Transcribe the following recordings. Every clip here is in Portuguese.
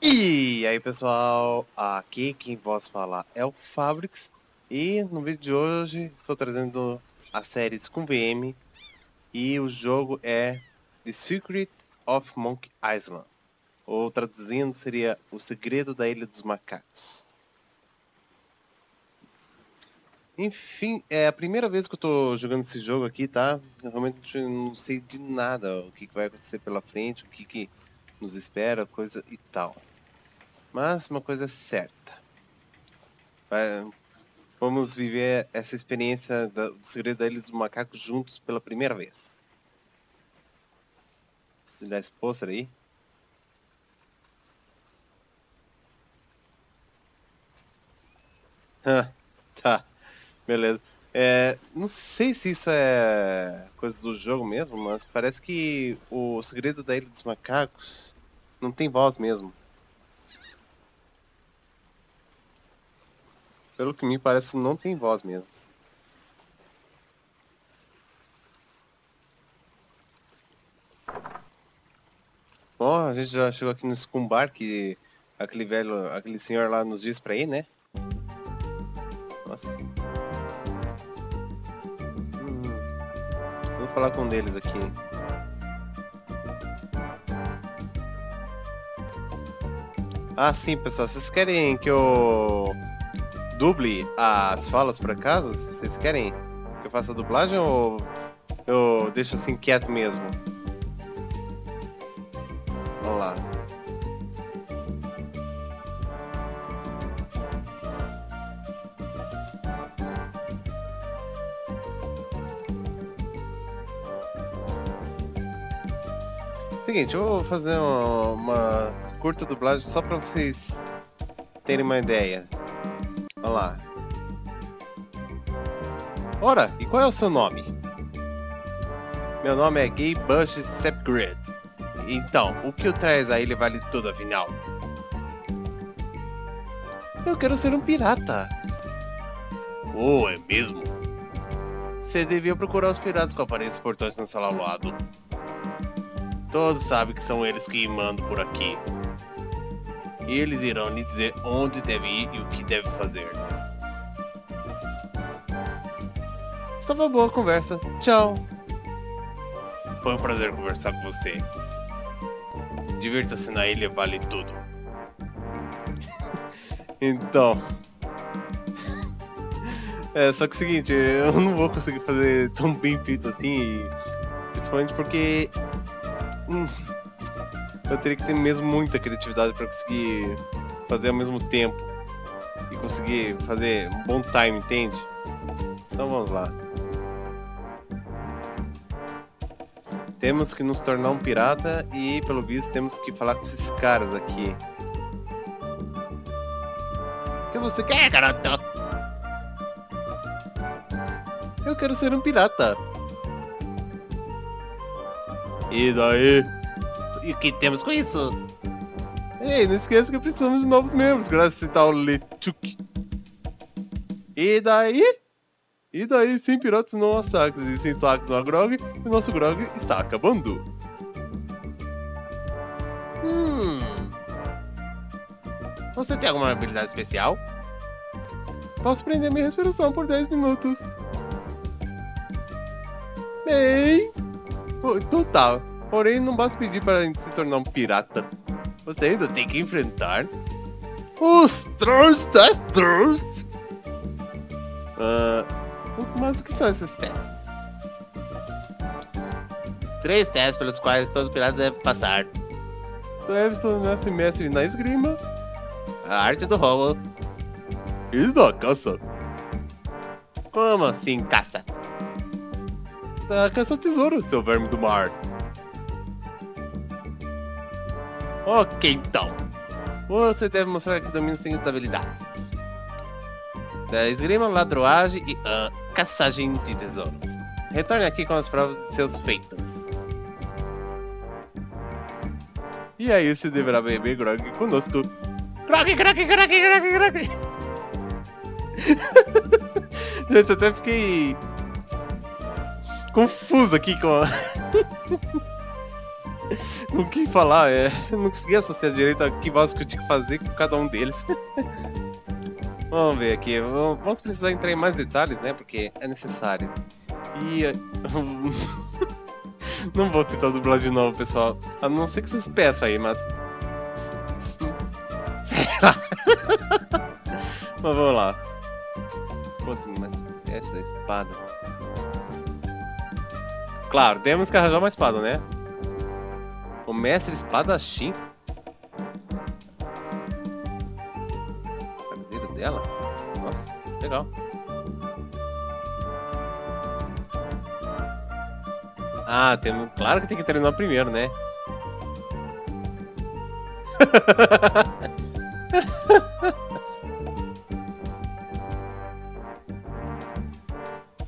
E aí pessoal, aqui quem posso falar é o FabriX. E no vídeo de hoje estou trazendo a série ScummVM. E o jogo é The Secret of Monkey Island, ou traduzindo seria O Segredo da Ilha dos Macacos. Enfim, é a primeira vez que eu tô jogando esse jogo aqui, tá? Eu realmente não sei de nada o que vai acontecer pela frente, o que nos espera, coisa e tal. Mas uma coisa é certa. Vamos viver essa experiência do Segredo da Ilha dos Macacos juntos pela primeira vez. Preciso dar esse pôster aí. Tá. Beleza. Não sei se isso é coisa do jogo mesmo, mas parece que o Segredo da Ilha dos Macacos não tem voz mesmo. Pelo que me parece, não tem voz mesmo. Bom, a gente já chegou aqui no Skumbar, que aquele senhor lá nos diz pra ir, né? Nossa. Vou falar com um deles aqui. Ah, sim, pessoal. Vocês querem que eu duble as falas, por acaso? Vocês querem que eu faça a dublagem ou eu deixo assim quieto mesmo? Vamos lá. Seguinte, eu vou fazer uma curta dublagem só pra vocês terem uma ideia. Vamos lá. Ora, e qual é o seu nome? Meu nome é Guybrush Threepwood. Então, o que eu traz a ele vale tudo, afinal? Eu quero ser um pirata. Oh, é mesmo? Você devia procurar os piratas com aparelhos portantes na sala ao lado. Todos sabem que são eles que mandam por aqui. E eles irão lhe dizer onde deve ir e o que deve fazer. Estava boa a conversa. Tchau. Foi um prazer conversar com você. Divirta-se na ilha, vale tudo. Então... só que o seguinte, eu não vou conseguir fazer tão bem feito assim. Principalmente porque... eu teria que ter mesmo muita criatividade para conseguir fazer ao mesmo tempo e conseguir fazer um bom time, entende? Então vamos lá. Temos que nos tornar um pirata e, pelo visto, temos que falar com esses caras aqui. O que você quer, garoto? Eu quero ser um pirata. E daí? E o que temos com isso? Ei, não esqueça que precisamos de novos membros, graças a tal Lechuk. E daí? E daí, sem piratas não há sacos, e sem sacos não há grog, e o nosso grog está acabando. Você tem alguma habilidade especial? Posso prender minha respiração por 10 minutos. Bem... total, porém não basta pedir para se tornar um pirata. Você ainda tem que enfrentar os trolls das trolls. Mas o que são esses testes? Os 3 testes pelos quais todo pirata deve passar. Deve se tornar mestre na esgrima, a arte do roubo e da caça. Como assim caça? Caça o tesouro, seu verme do mar. Ok, então. Você deve mostrar que domina as seguintes habilidades: da esgrima, ladroagem e caçagem de tesouros. Retorne aqui com as provas de seus feitos. E aí você deverá beber grog conosco. Grog, grog, grog, grog, grog. Gente, eu até fiquei... confuso aqui com a... com quem falar, eu não consegui associar direito a que voz que eu tinha que fazer com cada um deles. Vamos ver aqui, vamos precisar entrar em mais detalhes, né, porque é necessário. E... não vou tentar dublar de novo, pessoal, a não ser que vocês peçam aí, mas... sei lá. Mas vamos lá. Quanto mais perto da espada. Claro, temos que arranjar uma espada, né? O mestre espadachim. Cadeira dela? Nossa, legal. Ah, temos... claro que tem que terminar primeiro, né?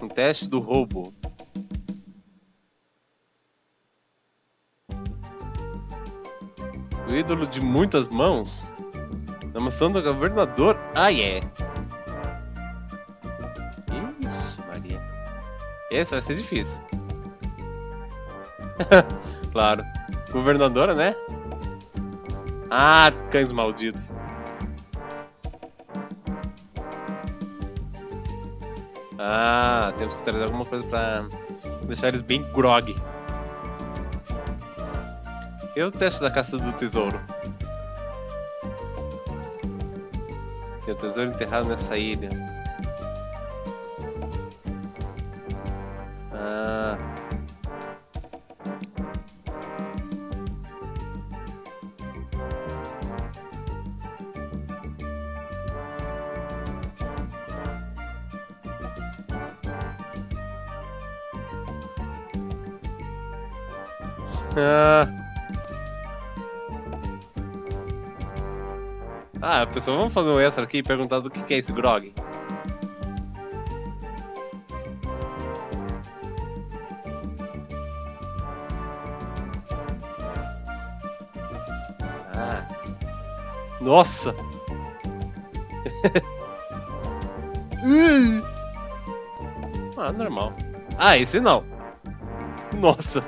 Um teste do roubo. O ídolo de muitas mãos. Na mansão do governador. Ah, é. Ixi, Maria. Esse vai ser difícil. Claro. Governadora, né? Ah, cães malditos. Ah, temos que trazer alguma coisa pra deixar eles bem grog. Eu testo da caça do tesouro. Tem o tesouro enterrado nessa ilha. Ah. Ah, pessoal, vamos fazer um extra aqui e perguntar do que é esse grog. Ah. Nossa! Ah, normal. Ah, esse não. Nossa.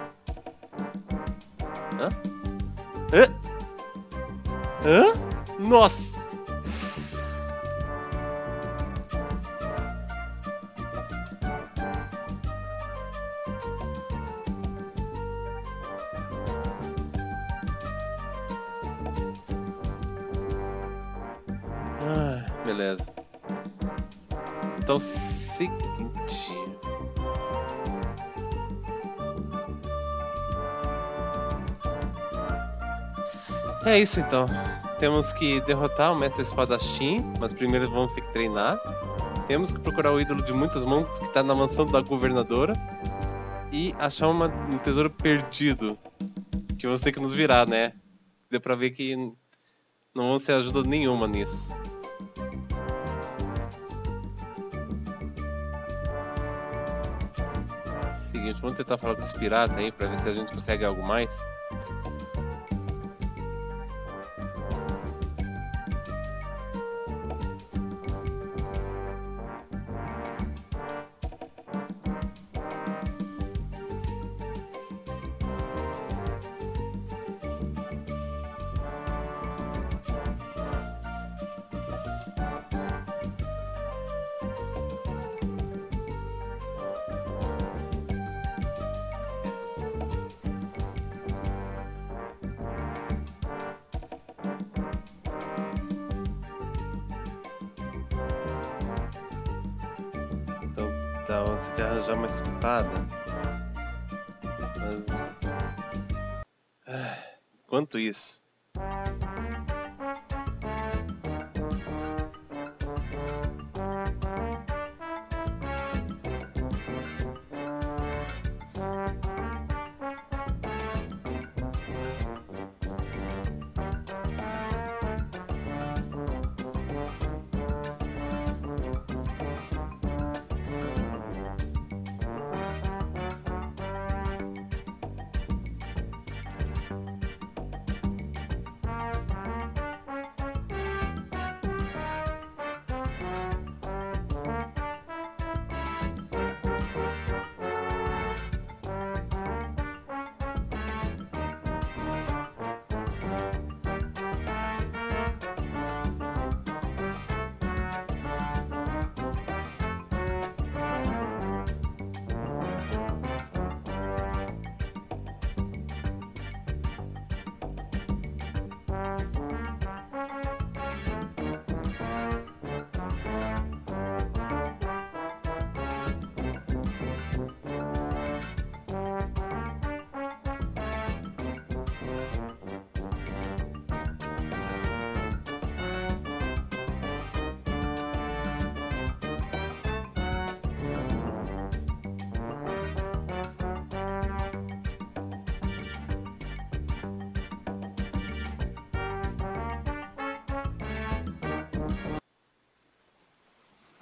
Hã? Hã? Nossa! Ah, beleza. Então, seguinte... é isso então. Temos que derrotar o mestre espadachim, mas primeiro vamos ter que treinar. Temos que procurar o ídolo de muitas mãos que está na mansão da governadora. E achar um tesouro perdido. Que vamos ter que nos virar, né? Deu pra ver que não vamos ter ajuda nenhuma nisso. Seguinte, vamos tentar falar com os piratas aí pra ver se a gente consegue algo mais. Você quer arranjar uma espada? Mas... ah, quanto isso?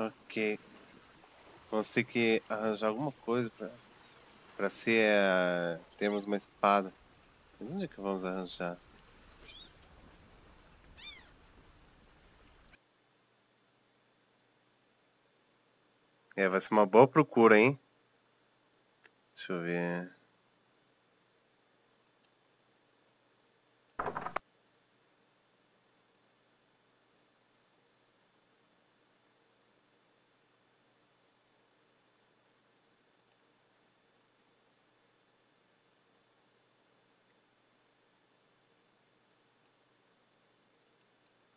Ok. Vamos ter que arranjar alguma coisa pra ser... Temos uma espada. Mas onde é que vamos arranjar? É, vai ser uma boa procura, hein? Deixa eu ver...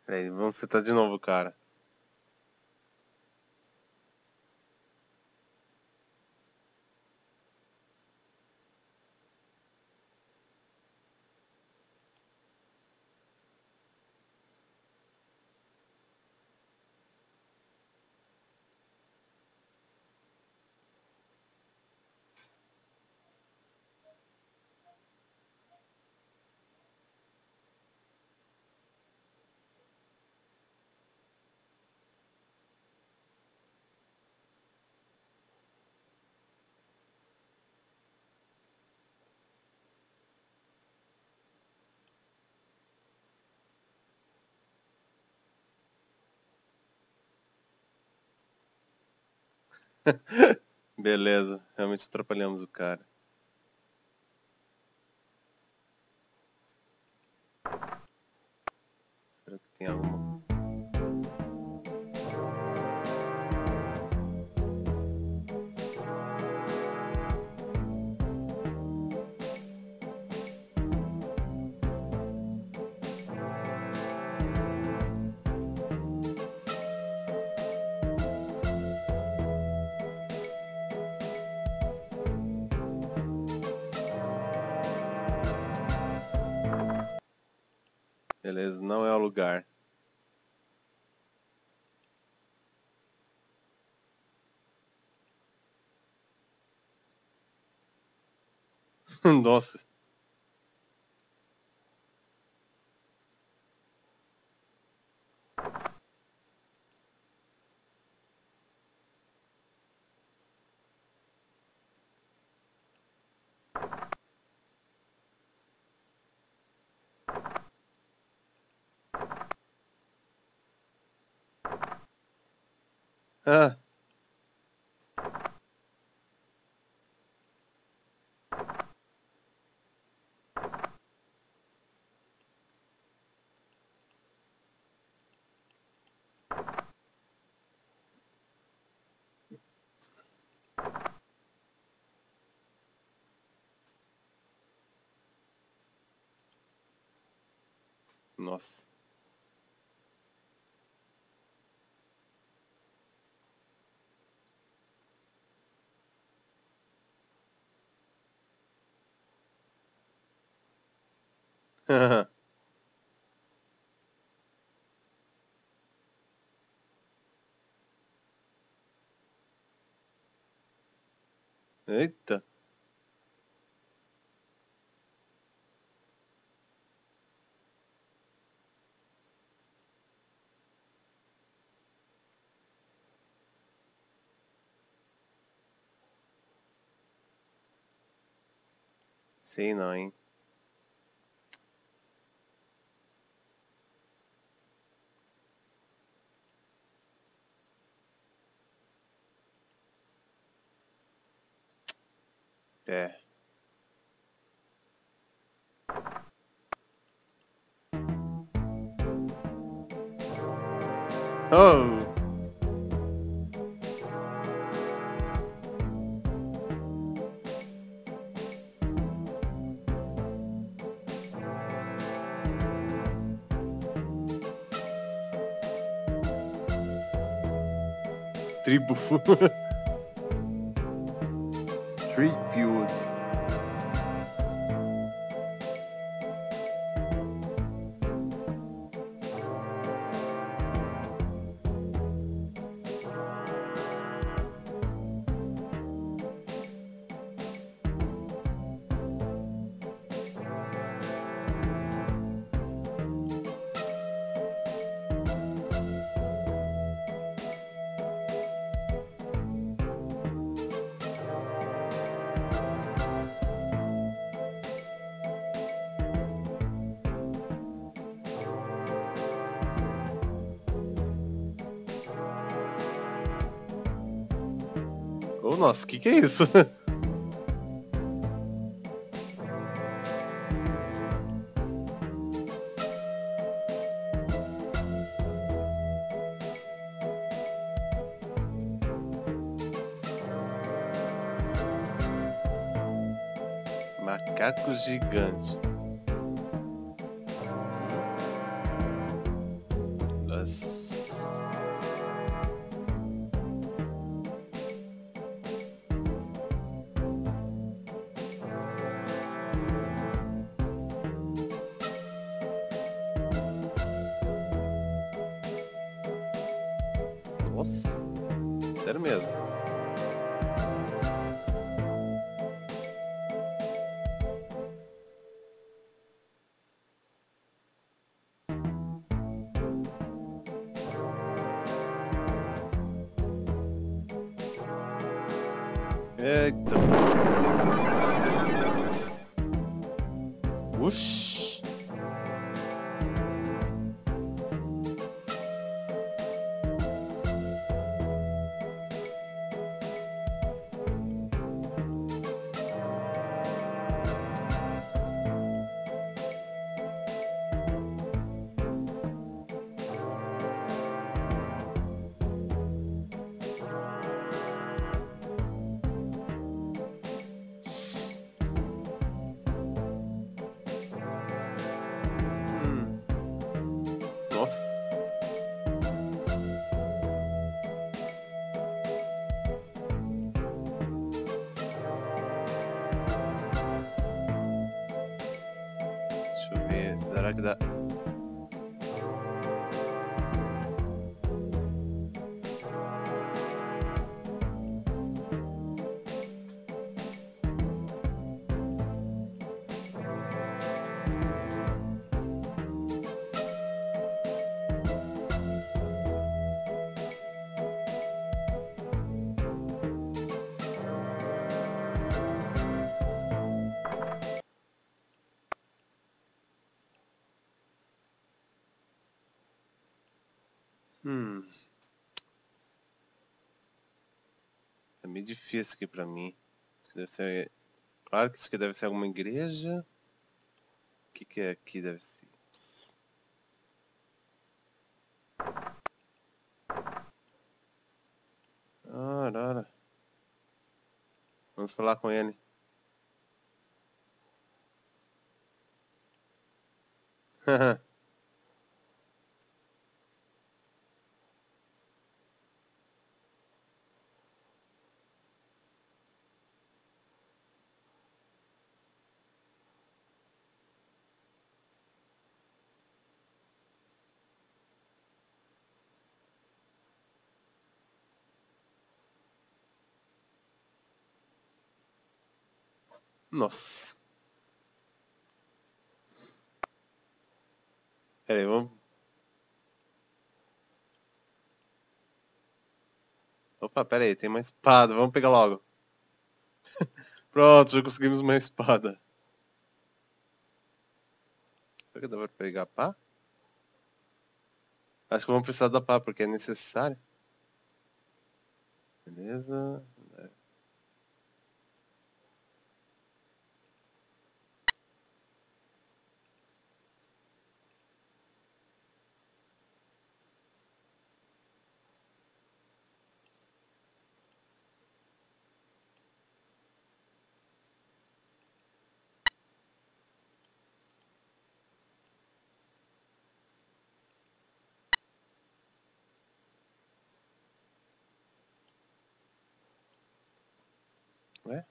Peraí, vamos tentar de novo, cara. Beleza, realmente atrapalhamos o cara. Será que tem alguma? Beleza, não é o lugar. Nossa. Ah. Nossa. Eita. Sei não, hein? É. Oh. Tribo Threepwood. Oh, nossa, que é isso? Macaco gigante. Nossa. Sério mesmo. Eita. Oxi. Será que dá? É meio difícil aqui pra mim. Deve ser... Claro que isso aqui deve ser alguma igreja. O que é aqui? Deve ser... Arara. Vamos falar com ele. Haha. Nossa. Pera aí, vamos... Opa, pera aí, tem uma espada. Vamos pegar logo. Pronto, já conseguimos uma espada. Será que dá pra pegar pá? Acho que vamos precisar da pá, porque é necessário. Beleza... Ué?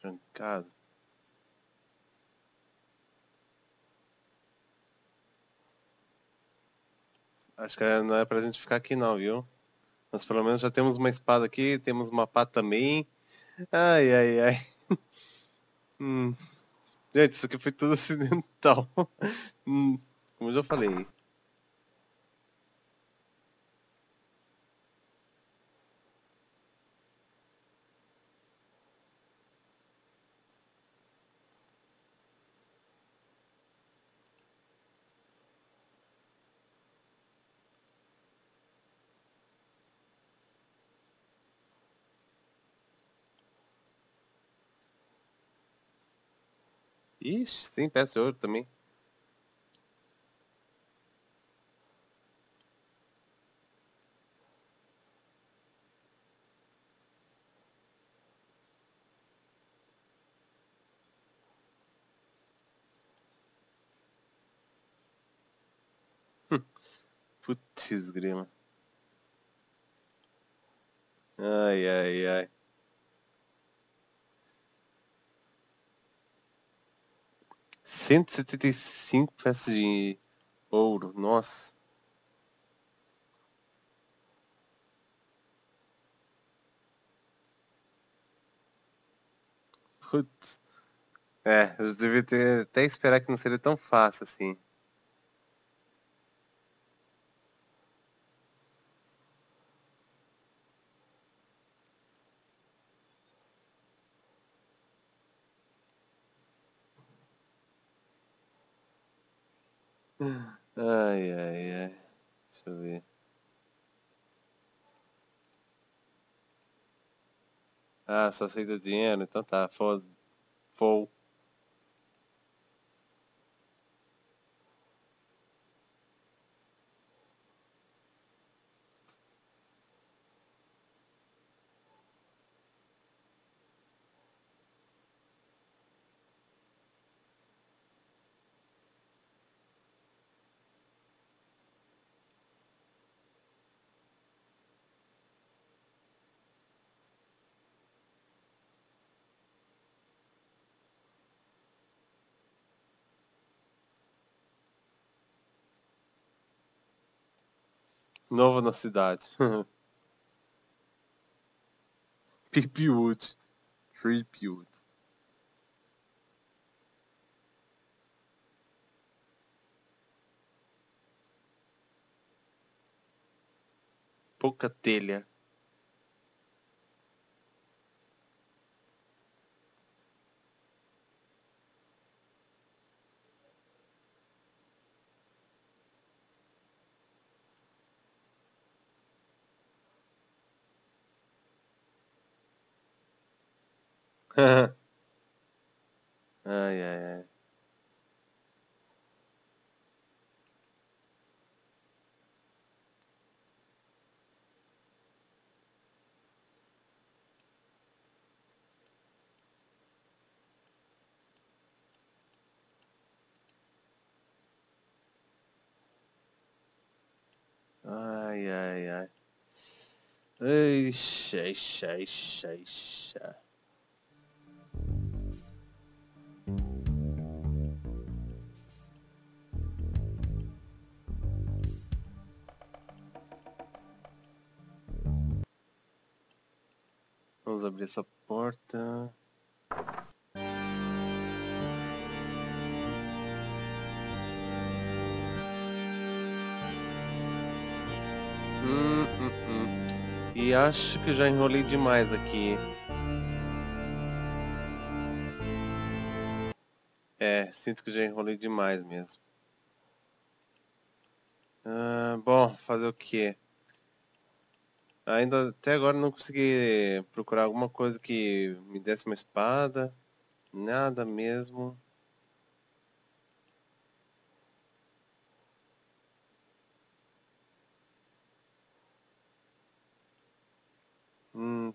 Trancado. Acho que não é pra gente ficar aqui não, viu? Mas pelo menos já temos uma espada aqui, temos uma pá também. Ai, ai, ai. Gente, isso aqui foi tudo acidental. Como eu já falei. Ixi, sim, peça de ouro também. Putz, grima. Ai, ai, ai. Cento e 75 peças de ouro, nossa. Putz. É, eu devia ter até esperar que não seria tão fácil assim. Ai, ai, ai. Deixa eu ver. Ah, só aceita dinheiro? Então tá, foda. Fou. Novo na cidade. Threepwood. Threepwood. Pouca telha. Ai, ai, ai. Ai, ai, ai. Eixa, eixa, eixa, eixa. Vamos abrir essa porta. E acho que já enrolei demais aqui. É, sinto que já enrolei demais mesmo. Ah, bom, fazer o quê? Ainda até agora não consegui procurar alguma coisa que me desse uma espada. Nada mesmo.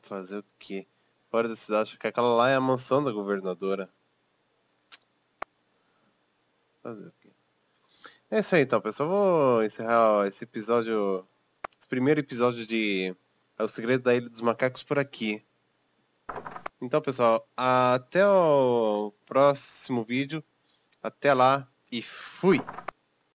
Fazer o quê? Fora da cidade, acho que aquela lá é a mansão da governadora. Fazer o quê? É isso aí então, pessoal. Vou encerrar esse episódio... primeiro episódio de O Segredo da Ilha dos Macacos por aqui. Então, pessoal, até o próximo vídeo. Até lá e fui!